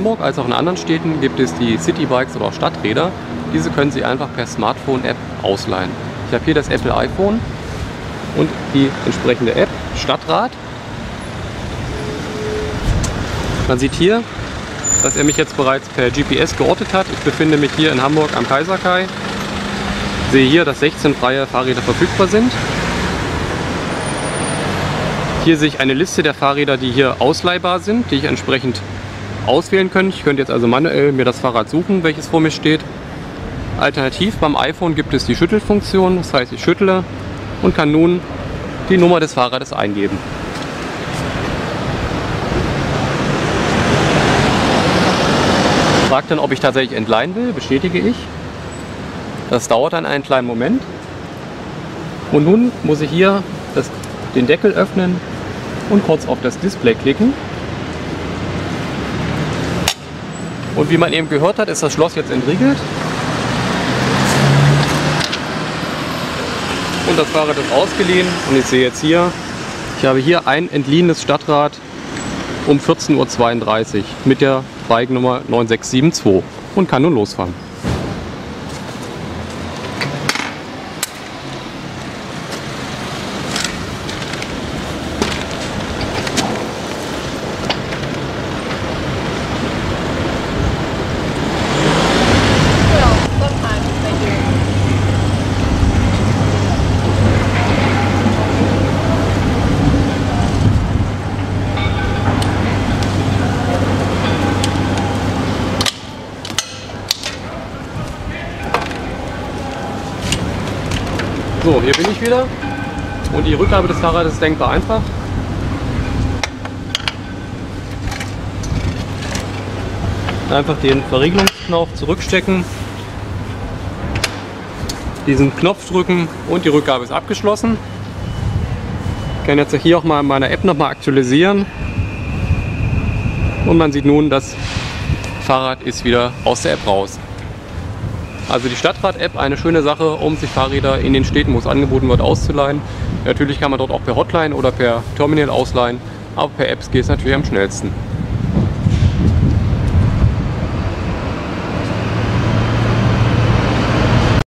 Hamburg als auch in anderen Städten gibt es die CityBikes oder auch Stadträder. Diese können Sie einfach per Smartphone-App ausleihen. Ich habe hier das Apple iPhone und die entsprechende App, Stadtrad. Man sieht hier, dass er mich jetzt bereits per GPS geortet hat. Ich befinde mich hier in Hamburg am Kaiserkai. Ich sehe hier, dass 16 freie Fahrräder verfügbar sind. Hier sehe ich eine Liste der Fahrräder, die hier ausleihbar sind, die ich entsprechend auswählen kann. Ich könnte jetzt also manuell mir das Fahrrad suchen, welches vor mir steht. Alternativ beim iPhone gibt es die Schüttelfunktion, das heißt, ich schüttle und kann nun die Nummer des Fahrrades eingeben. Fragt dann, ob ich tatsächlich entleihen will, bestätige ich. Das dauert dann einen kleinen Moment. Und nun muss ich hier den Deckel öffnen und kurz auf das Display klicken. Und wie man eben gehört hat, ist das Schloss jetzt entriegelt. Und das Fahrrad ist ausgeliehen. Und ich sehe jetzt hier, ich habe hier ein entliehenes Stadtrad um 14:32 Uhr mit der Bike-Nummer 9672 und kann nun losfahren. So, hier bin ich wieder und die Rückgabe des Fahrrades ist denkbar einfach. Einfach den Verriegelungsknopf zurückstecken, diesen Knopf drücken und die Rückgabe ist abgeschlossen. Ich kann jetzt hier auch mal in meiner App nochmal aktualisieren und man sieht nun, das Fahrrad ist wieder aus der App raus. Also die Stadtrad-App, eine schöne Sache, um sich Fahrräder in den Städten, wo es angeboten wird, auszuleihen. Natürlich kann man dort auch per Hotline oder per Terminal ausleihen, aber per Apps geht es natürlich am schnellsten.